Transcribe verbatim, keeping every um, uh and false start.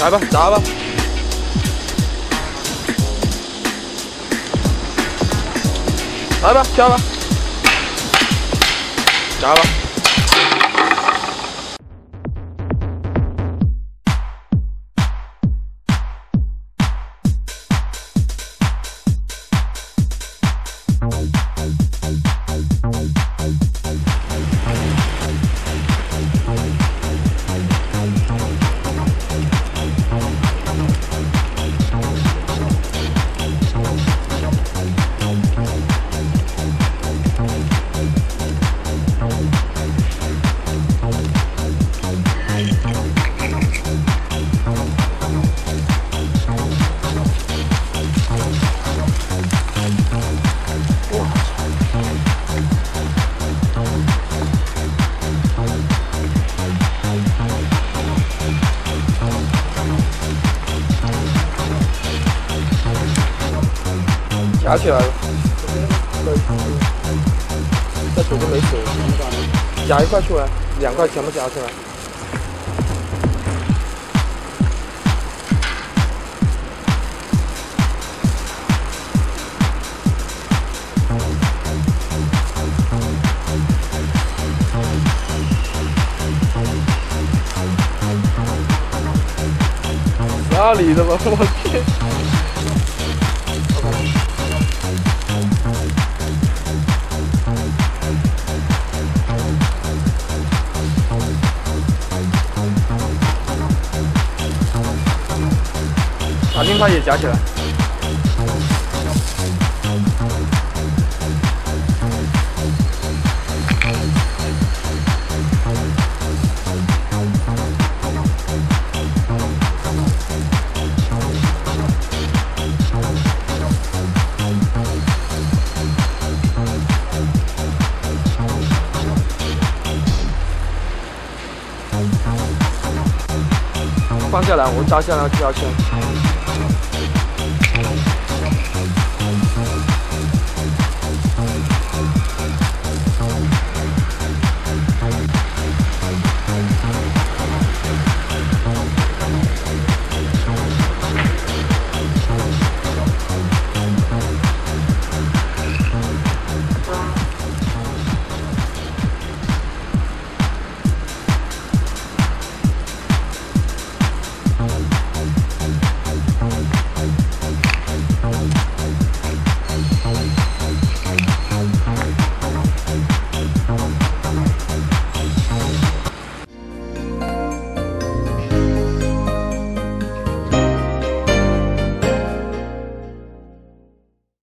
来吧，砸吧。来吧，加吧，砸吧。 夹起来了，再煮就没水了。夹一块出来，两块全部夹起来。哪里的吧，我去！ 把另一块也夹起来。放下来，我扎下来就要吃。